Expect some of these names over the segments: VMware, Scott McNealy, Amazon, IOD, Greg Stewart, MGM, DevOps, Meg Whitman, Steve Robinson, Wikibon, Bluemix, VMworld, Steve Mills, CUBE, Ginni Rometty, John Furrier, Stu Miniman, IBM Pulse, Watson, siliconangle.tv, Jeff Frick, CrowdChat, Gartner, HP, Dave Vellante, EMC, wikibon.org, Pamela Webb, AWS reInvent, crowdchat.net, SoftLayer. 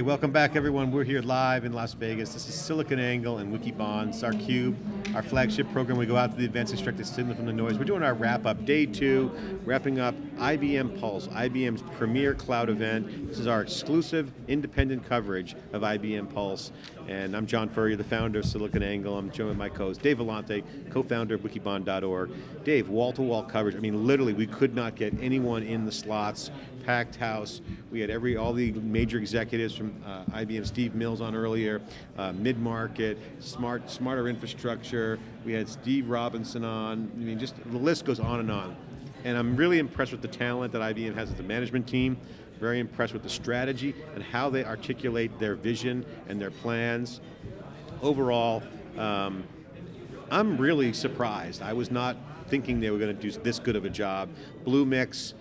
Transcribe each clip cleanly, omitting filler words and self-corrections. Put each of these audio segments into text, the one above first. Okay, welcome back everyone. We're here live in Las Vegas. This is SiliconANGLE and Wikibon. It's our CUBE, our flagship program. We go out to the events, extract the signal from the noise. We're doing our wrap up, day two, wrapping up IBM Pulse, IBM's premier cloud event. This is our exclusive, independent coverage of IBM Pulse. And I'm John Furrier, the founder of SiliconANGLE. I'm joined with my co-host, Dave Vellante, co-founder of wikibon.org. Dave, wall-to-wall coverage. I mean, literally, we could not get anyone in the slots, packed house. We had all the major executives from IBM, Steve Mills on earlier, mid-market, smarter infrastructure. We had Steve Robinson on. I mean, just the list goes on and on. And I'm really impressed with the talent that IBM has as a management team. Very impressed with the strategy and how they articulate their vision and their plans. Overall, I'm really surprised. I was not thinking they were going to do this good of a job. Bluemix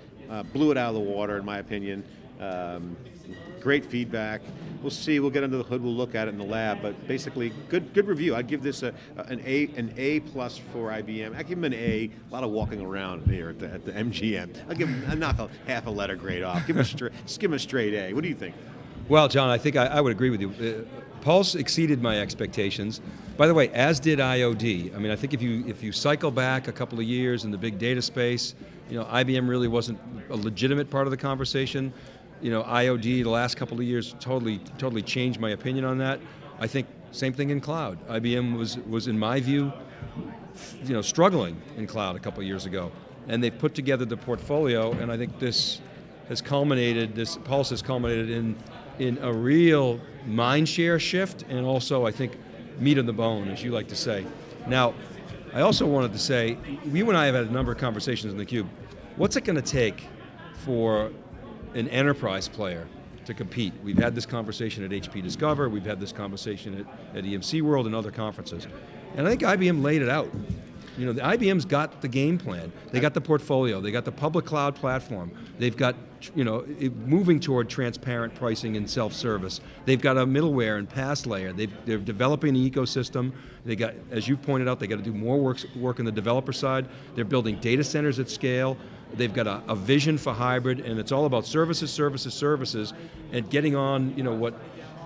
blew it out of the water, in my opinion. Great feedback. We'll see, we'll get under the hood, we'll look at it in the lab, but basically, good review. I'd give this an A+ for IBM. I'd give them an A, a lot of walking around here at the MGM. I'll give them, I'll knock a half a letter grade off. Give them just give them a straight A. What do you think? Well, John, I think I would agree with you. Pulse exceeded my expectations. By the way, as did IOD. I mean, I think if you cycle back a couple of years in the big data space, you know, IBM really wasn't a legitimate part of the conversation. You know, IOD the last couple of years totally changed my opinion on that. I think same thing in cloud. IBM was in my view, you know, struggling in cloud a couple of years ago, and they've put together the portfolio, and I think this has culminated. This Pulse has culminated in a real mind share shift, and also I think meat on the bone, as you like to say. Now, I also wanted to say, you and I have had a number of conversations in theCUBE. What's it going to take for an enterprise player to compete? We've had this conversation at HP Discover, we've had this conversation at EMC World and other conferences. And I think IBM laid it out. You know, the IBM's got the game plan, they got the portfolio, they got the public cloud platform, they've got, you know, moving toward transparent pricing and self-service, they've got a middleware and pass layer, they're developing an ecosystem, they got, as you pointed out, they got to do more work on the developer side, they're building data centers at scale, they've got a vision for hybrid, and it's all about services, services, services, and getting on, you know, what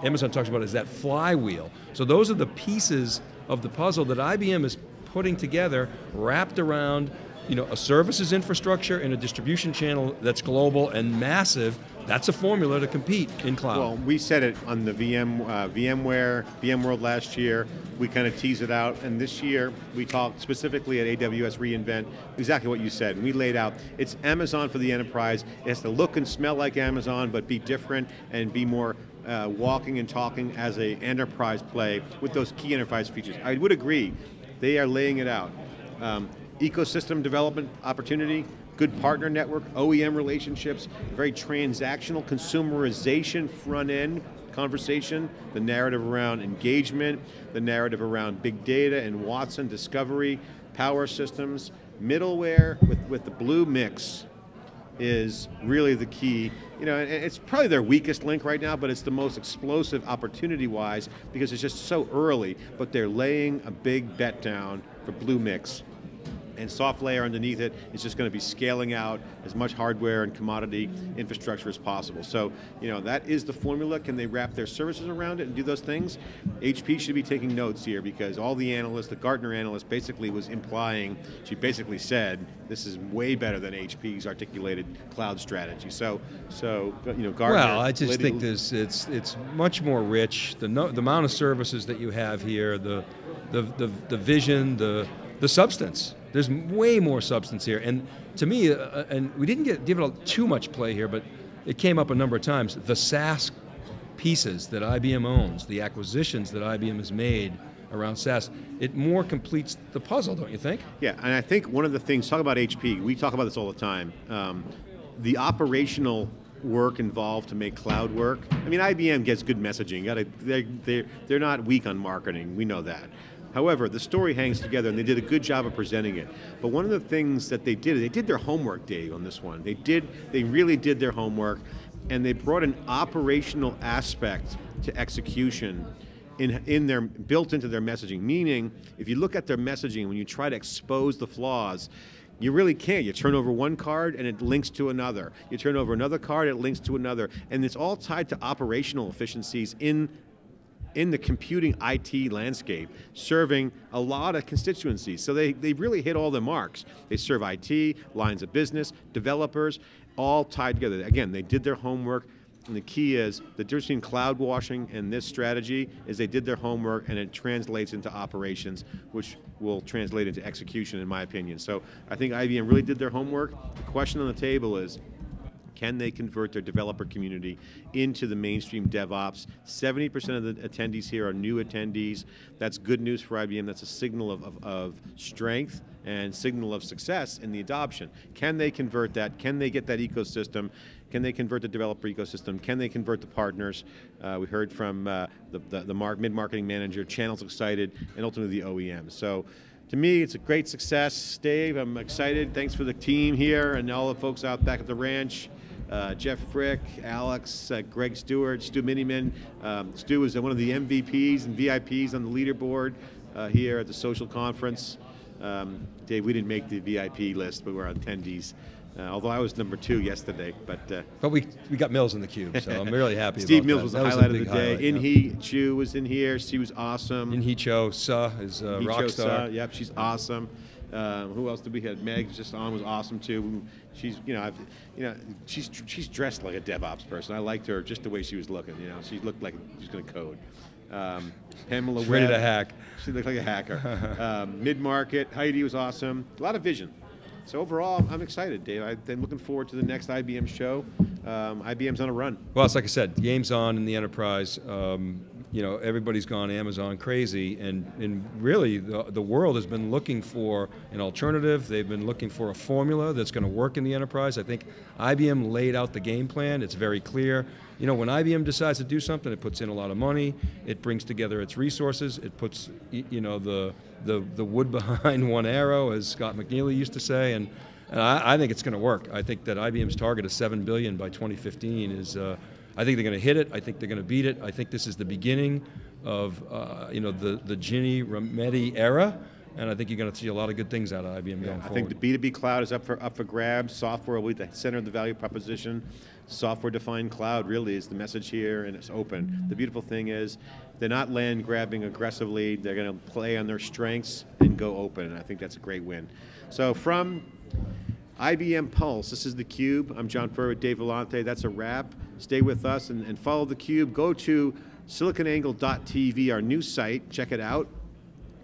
Amazon talks about is that flywheel. So those are the pieces of the puzzle that IBM is putting together, wrapped around, you know, a services infrastructure and a distribution channel that's global and massive. That's a formula to compete in cloud. Well, we said it on the VMware, VMworld last year. We kind of teased it out, and this year we talked specifically at AWS reInvent, exactly what you said, and we laid out, it's Amazon for the enterprise. It has to look and smell like Amazon, but be different and be more walking and talking as an enterprise play with those key enterprise features. I would agree, they are laying it out. Ecosystem development opportunity, good partner network, OEM relationships, very transactional consumerization front end conversation, the narrative around engagement, the narrative around big data and Watson, discovery, power systems, middleware with the Bluemix is really the key. You know, and it's probably their weakest link right now, but it's the most explosive opportunity-wise because it's just so early, but they're laying a big bet down for Bluemix. And SoftLayer underneath it is just going to be scaling out as much hardware and commodity infrastructure as possible. So, you know, that is the formula. Can they wrap their services around it and do those things? HP should be taking notes here because all the analysts, the Gartner analyst basically was implying, she basically said, this is way better than HP's articulated cloud strategy. So you know, Gartner. Well, I just think it's much more rich. The amount of services that you have here, the vision, the substance. There's way more substance here, and to me, and we didn't give it too much play here, but it came up a number of times, the SaaS pieces that IBM owns, the acquisitions that IBM has made around SaaS, it more completes the puzzle, don't you think? Yeah, and I think one of the things, talk about HP, we talk about this all the time, the operational work involved to make cloud work. I mean, IBM gets good messaging, they're not weak on marketing, we know that. However, the story hangs together and they did a good job of presenting it. But one of the things that they did their homework, Dave, on this one. They really did their homework, and they brought an operational aspect to execution built into their messaging. Meaning, if you look at their messaging, when you try to expose the flaws, You really can't. You turn over one card and it links to another. You turn over another card, it links to another. And it's all tied to operational efficiencies in the computing IT landscape, serving a lot of constituencies. So they really hit all the marks. They serve IT, lines of business, developers, all tied together. Again, they did their homework, and the key is, the difference between cloud washing and this strategy is they did their homework and it translates into operations, which will translate into execution, in my opinion. So I think IBM really did their homework. The question on the table is, can they convert their developer community into the mainstream DevOps? 70% of the attendees here are new attendees. That's good news for IBM. That's a signal of strength and signal of success in the adoption. Can they convert that? Can they get that ecosystem? Can they convert the developer ecosystem? Can they convert the partners? We heard from the mid-marketing manager, channels excited, and ultimately the OEM. So, to me, it's a great success. Dave, I'm excited. Thanks for the team here and all the folks out back at the ranch. Jeff Frick, Alex, Greg Stewart, Stu Miniman. Stu is one of the MVPs and VIPs on the leaderboard here at the social conference. Dave, we didn't make the VIP list, but we're on attendees. Although I was number 2 yesterday, but we got Mills in the cube, so I'm really happy. Steve Mills was the highlight of the day. Inhee Cho was in here; she was awesome. Inhee Cho is a rock star. Yep, she's awesome. Who else did we have? Meg just on was awesome too. She's she's dressed like a DevOps person. I liked her just the way she was looking. You know, she looked like she's going to code. Pamela Webb, ready to hack. She looked like a hacker. Mid-market Heidi was awesome. A lot of vision. So overall, I'm excited, Dave. I'm looking forward to the next IBM show. IBM's on a run. Well, it's like I said, the game's on in the enterprise. Everybody's gone Amazon crazy, and really the world has been looking for an alternative. They've been looking for a formula that's going to work in the enterprise. I think IBM laid out the game plan. It's very clear. You know, when IBM decides to do something, it puts in a lot of money, it brings together its resources, it puts, the wood behind one arrow, as Scott McNealy used to say, and I think it's going to work. I think that IBM's target of $7 billion by 2015 is, I think they're going to hit it, I think they're going to beat it, I think this is the beginning of, the Ginni Rometty era, and I think you're going to see a lot of good things out of IBM going forward. I think the B2B cloud is up for grabs. Software will be the center of the value proposition. Software-defined cloud really is the message here, and it's open. The beautiful thing is, they're not land grabbing aggressively. They're going to play on their strengths and go open, and I think that's a great win. So from IBM Pulse, this is theCUBE. I'm John Furrier with Dave Vellante. That's a wrap. Stay with us and follow theCUBE. Go to siliconangle.tv, our new site. Check it out.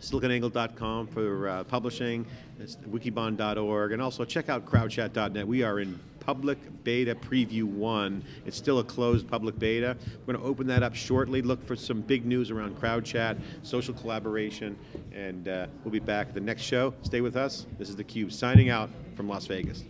siliconangle.com for publishing, it's wikibon.org, and also check out crowdchat.net. We are in public beta preview 1. It's still a closed public beta. We're going to open that up shortly. Look for some big news around CrowdChat, social collaboration, and we'll be back at the next show. Stay with us. This is theCUBE signing out from Las Vegas.